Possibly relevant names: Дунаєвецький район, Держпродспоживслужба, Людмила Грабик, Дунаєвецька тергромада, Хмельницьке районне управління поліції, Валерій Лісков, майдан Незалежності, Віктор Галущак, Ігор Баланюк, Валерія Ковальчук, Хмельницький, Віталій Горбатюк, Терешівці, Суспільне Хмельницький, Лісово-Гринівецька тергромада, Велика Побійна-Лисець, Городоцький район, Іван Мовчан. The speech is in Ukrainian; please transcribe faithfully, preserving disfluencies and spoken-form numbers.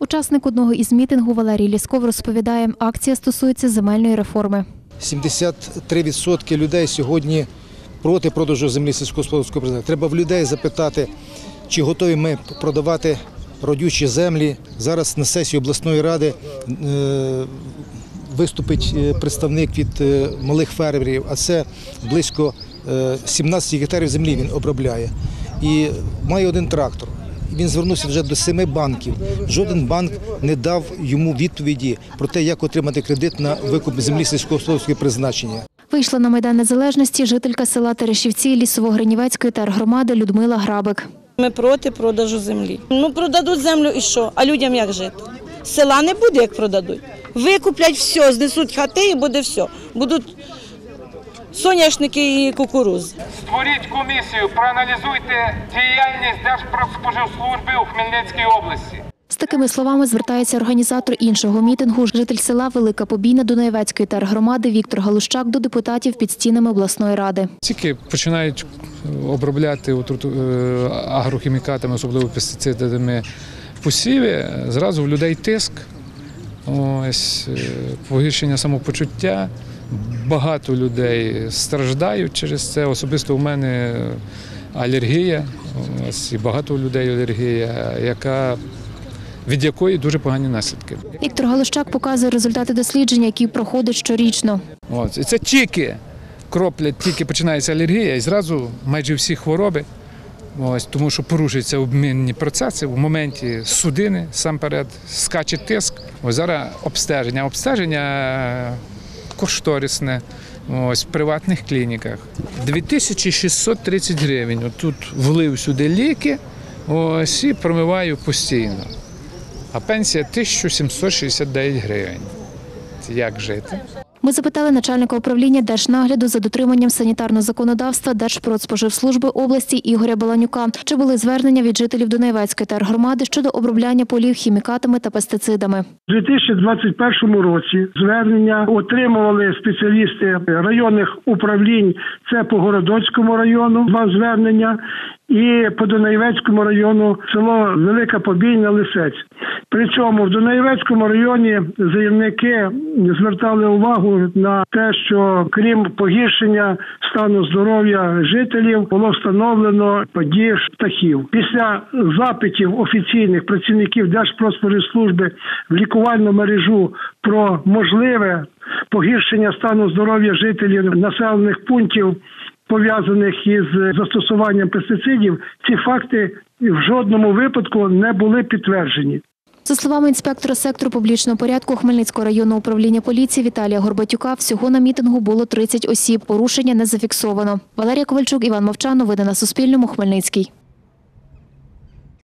Учасник одного із мітингу Валерій Лісков розповідає, акція стосується земельної реформи. сімдесят три відсотки людей сьогодні проти продажу землі сільськогосподарського призначення. Треба в людей запитати, чи готові ми продавати родючі землі. Зараз на сесії обласної ради виступить представник від малих фермерів, а це близько сімнадцять гектарів землі він обробляє. І має один трактор. Він звернувся вже до семи банків. Жоден банк не дав йому відповіді про те, як отримати кредит на викуп землі сільськогосподарського призначення. Вийшла на Майдан Незалежності жителька села Терешівці Лісово-Гринівецької тергромади Людмила Грабик. Ми проти продажу землі. Ну продадуть землю і що? А людям як жити? Села не буде, як продадуть. Викуплять все, знесуть хати і буде все. Будуть соняшники і кукурудзи. Створіть комісію, проаналізуйте діяльність Держпродспоживслужби у Хмельницькій області. З такими словами звертається організатор іншого мітингу, житель села Велика Побійна Дунаєвецької тергромади Віктор Галущак до депутатів під стінами обласної ради. Тільки починають обробляти агрохімікатами, особливо пестицидами в посіві, зразу в людей тиск, ось, погіршення самопочуття. Багато людей страждають через це. Особисто у мене алергія, у нас і багато людей алергія, яка, від якої дуже погані наслідки. Віктор Галущак показує результати дослідження, які проходять щорічно. Ось, і це тільки кроплять, тільки починається алергія, і зразу майже всі хвороби, ось, тому що порушуються обмінні процеси, в моменті судини, сам перед, скаче тиск. Ось зараз обстеження. Обстеження кошторисне, ось, в приватних клініках. дві тисячі шістсот тридцять гривень. Тут влив сюди ліки, ось, і промиваю постійно. А пенсія тисяча сімсот шістдесят дев'ять гривень. Як жити? Ми запитали начальника управління держнагляду за дотриманням санітарного законодавства Держпродспоживслужби області Ігоря Баланюка, чи були звернення від жителів Дунаєвецької тергромади щодо обробляння полів хімікатами та пестицидами. У дві тисячі двадцять першому році звернення отримували спеціалісти районних управлінь, це по Городоцькому району два звернення і по Дунаєвецькому району село Велика Побійна-Лисець. При цьому в Дунаєвецькому районі заявники звертали увагу на те, що крім погіршення стану здоров'я жителів, було встановлено падіж птахів. Після запитів офіційних працівників Держпродспоживслужби в лікувальну мережу про можливе погіршення стану здоров'я жителів населених пунктів, пов'язаних із застосуванням пестицидів, ці факти в жодному випадку не були підтверджені. За словами інспектора сектору публічного порядку Хмельницького районного управління поліції Віталія Горбатюка, всього на мітингу було тридцять осіб. Порушення не зафіксовано. Валерія Ковальчук, Іван Мовчан. Новини на Суспільному. Хмельницький.